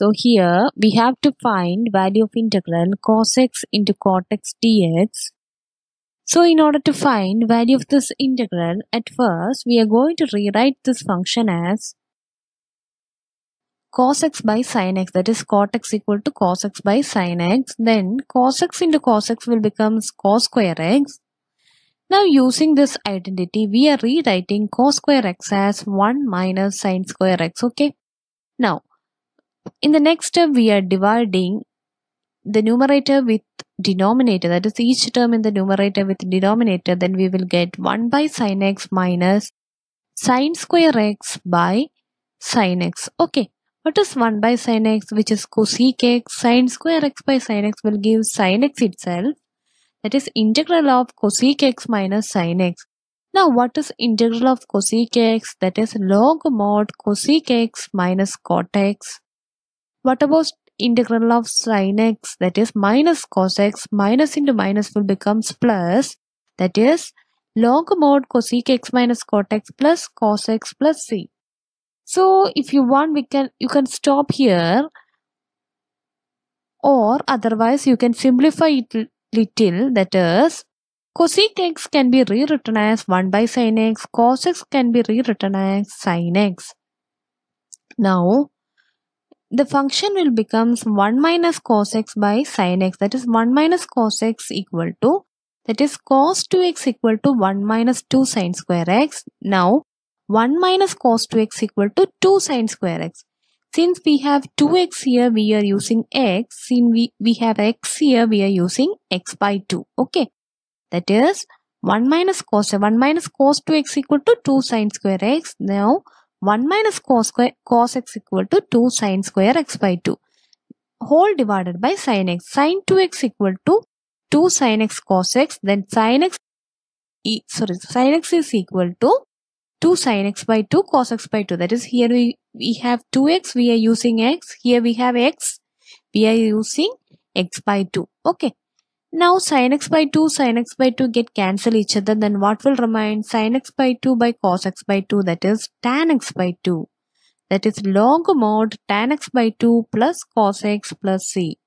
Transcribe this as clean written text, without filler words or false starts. So here we have to find value of integral cos x into cot x dx. So in order to find value of this integral, at first we are going to rewrite this function as cos x by sin x, that is cot x equal to cos x by sin x. Then cos x into cos x will become cos square x. Now using this identity, we are rewriting cos square x as 1 minus sin square x. Okay. Now in the next step, we are dividing the numerator with denominator, that is each term in the numerator with denominator. Then we will get 1 by sin x minus sin square x by sin x. Okay, what is 1 by sin x? Which is cosec x. Sin square x by sin x will give sin x itself, that is integral of cosec x minus sin x. Now what is integral of cosec x? That is log mod cosec x minus cot x. What about integral of sin x? That is minus cos x. Minus into minus will become plus, that is log mod cosec x minus cot x plus cos x plus c. So if you want, you can stop here, or otherwise you can simplify it little, that is cosec x can be rewritten as 1 by sin x, cos x can be rewritten as sin x. Now the function will become 1 minus cos x by sin x, that is 1 minus cos x equal to, that is cos 2x equal to 1 minus 2 sin square x. Now 1 minus cos 2x equal to 2 sin square x. Since we have 2x here, we are using x. Since we have x here, we are using x by 2. Okay, that is 1 minus cos 2x equal to 2 sin square x. Now 1 minus cos x equal to 2 sin square x by 2 whole divided by sin x. Sin 2x equal to 2 sin x cos x. Then sin x is equal to 2 sin x by 2 cos x by 2. That is here we have 2x, we are using x. Here we have x, we are using x by 2. Okay. Now sin x by 2 get cancel each other. Then what will remain? Sin x by 2 by cos x by 2, that is tan x by 2. That is log mod tan x by 2 plus cos x plus c.